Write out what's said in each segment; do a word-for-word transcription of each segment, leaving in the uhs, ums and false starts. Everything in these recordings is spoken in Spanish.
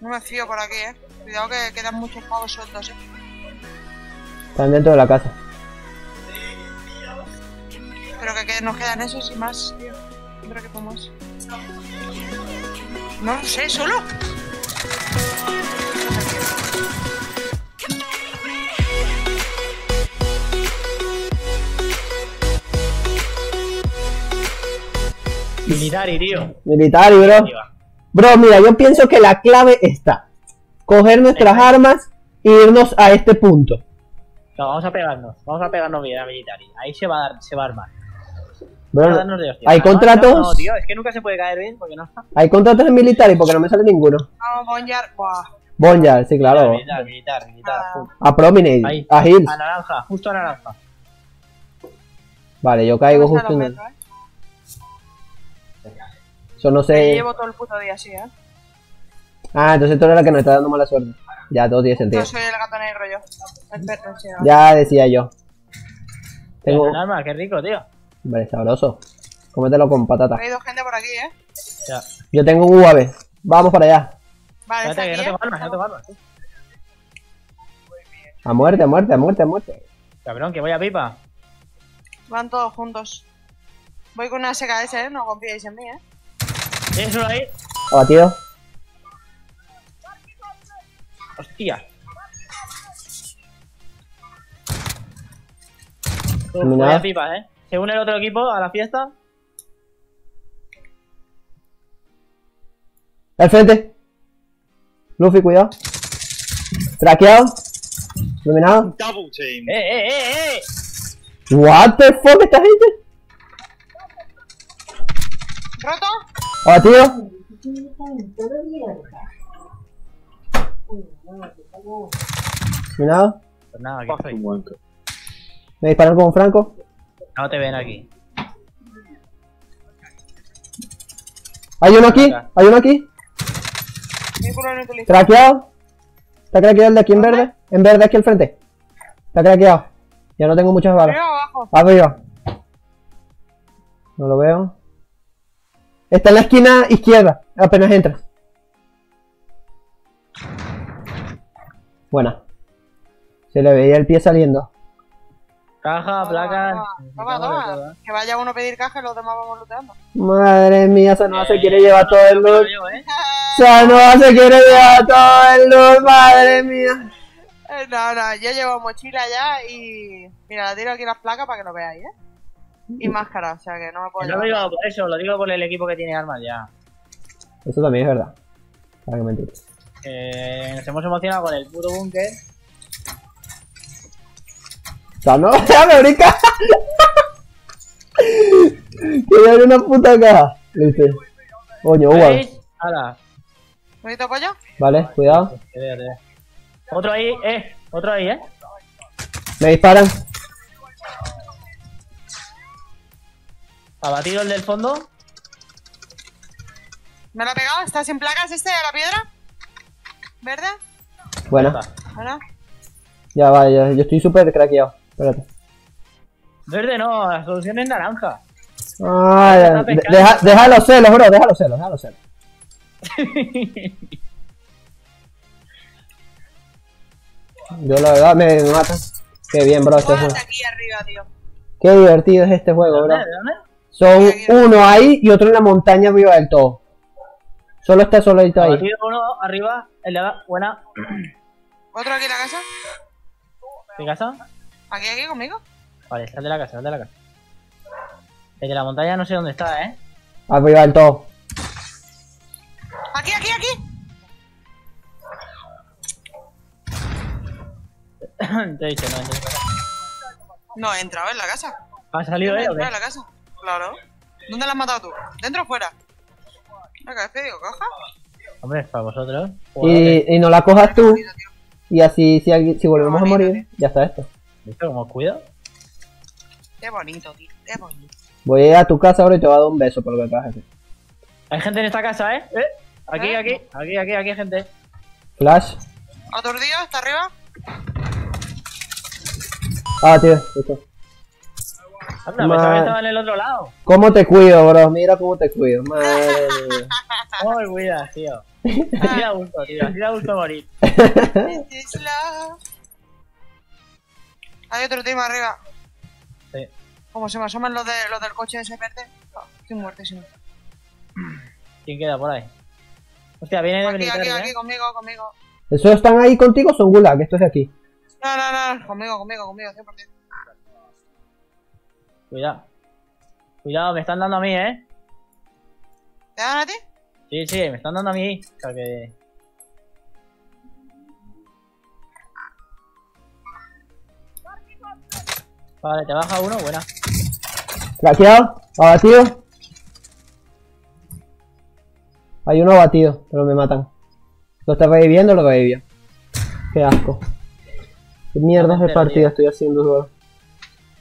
No me fío por aquí, eh. Cuidado que quedan muchos pavos sueltos, eh. Están dentro de la casa. Pero que, que nos quedan esos y más, tío. Creo que como es. No lo sé, solo. Militari, tío. Militari, bro. Bro, mira, yo pienso que la clave está. Coger nuestras sí. armas e irnos a este punto. No, vamos a pegarnos. Vamos a pegarnos bien a Militari. Ahí se va a, dar, se va a armar. Bro, a de ¿hay contratos? No, no, tío, es que nunca se puede caer bien porque no está. ¿Hay contratos en Militari? Porque no me sale ninguno. No, Bonjar. Bonjar, sí, claro. Militar, militar, militar. A, a Prominate, ahí. A Hills. A naranja, justo a naranja. Vale, yo caigo justo en el... Yo no sé. Me llevo todo el puto día así, ¿eh? Ah, entonces tú eres la que nos está dando mala suerte. Ya, todo tiene sentido. Yo soy el gato negro, yo. El perro, el ciego. Ya decía yo. Tengo un arma, qué rico, tío. Vale, sabroso. Cómetelo con patata. Hay dos gente por aquí, ¿eh? Ya. Yo tengo un U A V. Vamos para allá. Vale, espérate, aquí, que no tengo armas, no tengo armas. A muerte, a muerte, a muerte, a muerte. Cabrón, que voy a pipa. Van todos juntos. Voy con una S K S, ¿eh? No confiéis en mí, ¿eh? ¿Tienes uno ahí? Hola, tío. Hostia. Vaya pipa, ¿eh? Se une el otro equipo a la fiesta. Al frente. Luffy, cuidado. Traqueado. Iluminado. Double team. Eh, eh, eh, eh. What the fuck, esta gente. ¿Roto? Hola, tío. Iluminado. Pues nada, aquí estoy. Me dispararon con un franco. No te ven aquí. Hay uno aquí, hay uno aquí. Craqueado. Está craqueado el de aquí en verde. En verde aquí al frente. Está craqueado. Ya no tengo muchas balas. Arriba. No lo veo. Está en la esquina izquierda. Apenas entras. Buena. Se le veía el pie saliendo. Caja, no, placas. No, no, no, no, no, no, no. Que vaya uno a pedir caja y los demás vamos luteando. Madre mía, Sanoa eh, se quiere llevar no, todo el loot. No, ¿eh? Sanoa se quiere llevar todo el loot, madre mía. No, no, yo llevo mochila ya y. Mira, la tiro aquí las placas para que lo veáis, ¿eh? Y máscara, o sea que no me puedo. No lo digo por eso, lo digo por el equipo que tiene armas ya. Eso también es verdad. Para que mentir. Eh, nos hemos emocionado con el puro búnker. No, ya me brinca. Que hay una puta caja. Listo. Coño, guau. Hala. ¿Bonito pollo? Vale, cuidado. Otro ahí, eh. Otro ahí, eh. Me disparan. Abatido el del fondo. ¿Me lo ha pegado? ¿Está sin placas este de la piedra? ¿Verde? Bueno. Bueno. Ya va, ya, yo estoy súper craqueado. Espérate. Verde no, la solución es naranja. Ay, no de, deja, deja los celos, bro, deja los celos, deja los celos. Yo la verdad me, me matan. Qué bien, bro, este juego. Aquí arriba, tío. Qué divertido es este juego, bro. Son uno ahí y otro en la montaña arriba del todo. Solo está solito ahí. Uno arriba, el de la buena. ¿Otro aquí en la casa? ¿De casa? ¿Aquí, aquí conmigo? Vale, sal de la casa, sal de la casa. El de la montaña no sé dónde está, ¿eh? Arriba del todo. ¡Aquí, aquí, aquí! Te he dicho, no entra. No he entrado en la casa. ¿Ha salido él o qué? ¿En la casa? Claro. ¿Dónde la has matado tú? ¿Dentro o fuera? ¿La cabeza, digo, caja? Hombre, para vosotros. Y, y no la cojas tú. Y así, si, alguien, si volvemos bonito, a morir, tío. Ya está esto. ¿Viste cómo cuido? Qué bonito, tío. Qué bonito. Voy a ir a tu casa ahora y te voy a dar un beso por lo que traje. Hay gente en esta casa, ¿eh? ¿Eh? Aquí, ¿Eh? aquí, aquí, aquí, aquí hay gente. Flash. Aturdido, está arriba. Ah, tío, listo. Anda, me está viendo en el otro lado. ¿Cómo te cuido, bro? Mira cómo te cuido, madre mía. ¿Cómo me cuidas, tío? Así da gusto, tío. Así da gusto morir. Hay otro tema arriba. Sí. Como se me asoman los, de, los del coche ese verde. Oh, qué muertísimo. ¿Quién queda por ahí? Hostia, viene de militares, aquí, aquí, ¿eh? Aquí, conmigo, conmigo. ¿Esos están ahí contigo o son gulag? Esto es aquí. No, no, no, conmigo, conmigo, conmigo, cien por cien. Cuidado. Cuidado, me están dando a mí, ¿eh? ¿Te dan a ti? Sí, sí, me están dando a mí. O sea que... Vale, te baja uno, buena. Craqueado, abatido. Hay uno abatido, pero me matan. ¿Lo estás reviviendo o lo revivió? Qué asco. Qué mierdas de partida estoy haciendo, bro.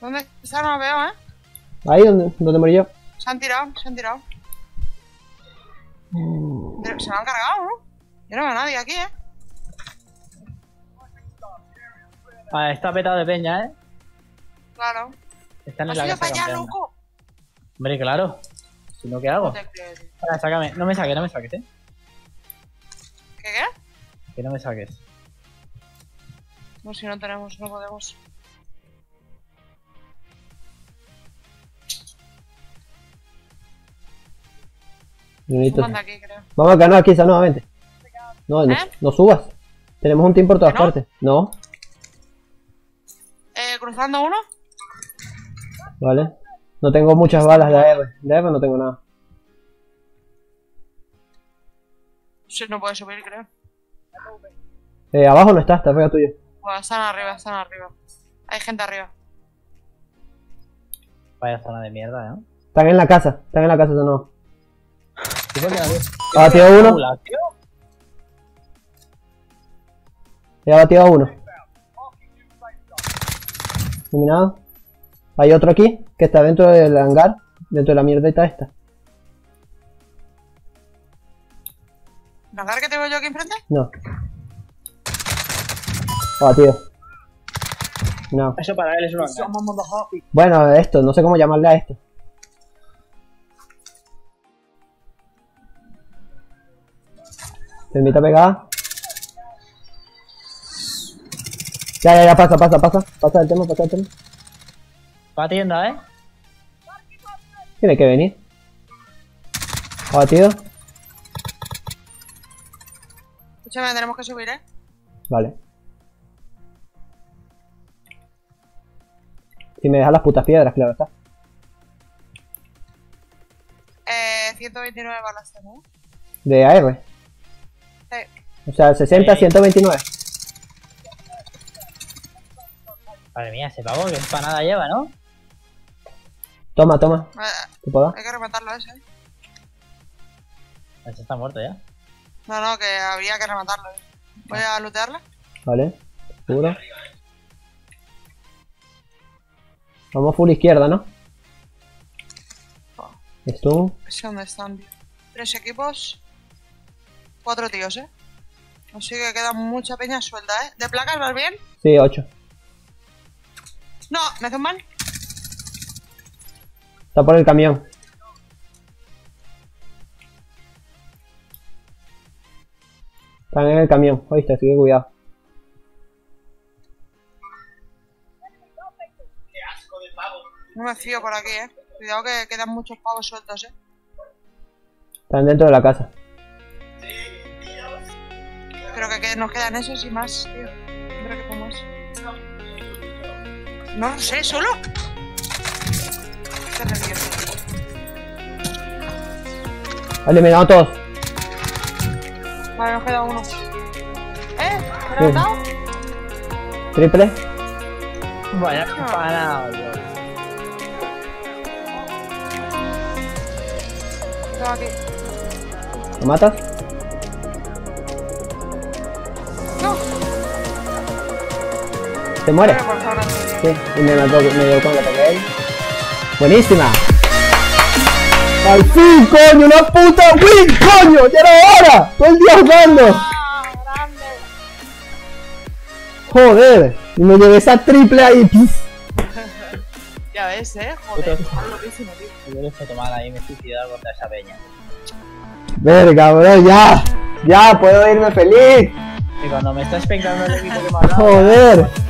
¿Dónde están? No lo veo, ¿eh? Ahí donde, donde morí yo. Se han tirado, se han tirado. Mm. Pero se lo han cargado, ¿no? Yo no veo a nadie aquí, ¿eh? Ah, está petado de peña, ¿eh? Claro. Están en la casa para allá, loco. Hombre, claro. Si no, ¿qué hago? Ahora, sácame. No me saques, no me saques, ¿eh? ¿Qué qué? Que no me saques. No, si no tenemos, no podemos. Aquí, creo. Vamos a ganar aquí, esa nuevamente. No, ¿eh? no, no subas. Tenemos un team por todas ¿No? partes. No. Eh, cruzando uno. Vale. No tengo muchas balas de A R. De A R no tengo nada. Sí, no puede subir, creo. Eh, abajo no está, está arriba tuyo. Bueno, están arriba, están arriba. Hay gente arriba. Vaya zona de mierda, ¿eh? Están en la casa, están en la casa de nuevo. He abatido a uno. He abatido a uno. Eliminado. Hay otro aquí que está dentro del hangar, dentro de la mierdita esta. ¿El hangar que tengo yo aquí enfrente? No. Abatido. No. Eso para él es un hangar. Bueno, esto, no sé cómo llamarle a esto. Te invito a pegar. Ya, ya, ya, pasa, pasa, pasa. Pasa el tema, pasa el tema. Va tienda, eh. Tiene que venir. Abatido. Escúchame, tenemos que subir, eh. Vale. Si me dejas las putas piedras, claro está. Eh, ciento veintinueve balas, ¿no? De A R. O sea, sesenta, ciento veintinueve. Madre mía, ese pavo que empanada lleva, ¿no? Toma, toma. ¿Te puedo? Hay que rematarlo ese. Ese está muerto ya. No, no, que habría que rematarlo. Voy a lootearla. Vale, seguro. Vamos full izquierda, ¿no? ¿Esto? ¿Dónde están? Tres equipos. Cuatro tíos, eh. Así que queda mucha peña suelta, eh. ¿De placas vas bien? Sí, ocho. No, me hace un mal. Está por el camión. Están en el camión, oíste, así que cuidado. Qué asco de pavo. No me fío por aquí, eh. Cuidado que quedan muchos pavos sueltos, eh. Están dentro de la casa. Creo que, que nos quedan esos y más, tío. Creo que como es. No lo sé, solo. Qué nervioso. Eliminado a todos. Vale, nos queda uno. ¿Eh? ¿Me sí. ¿Triple? Vaya, no. Parado, tío. Tengo aquí. ¿Lo matas? ¿Te mueres? Sí, y me mató, me dio con la toque. ¡Buenísima! ¡Al fin, coño! ¡Una puta win, coño! ¡Ya era hora! ¡Todo el día jugando! ¡Joder! Y me llevé esa triple ahí. Ya ves, eh, joder, está loquísimo, tío. Yo lo he hecho tomar ahí, me he suicidado contra esa peña. Verga, bro, ya. Ya, puedo irme feliz. Y cuando me estás pegando el equipo que me ha dado. Joder.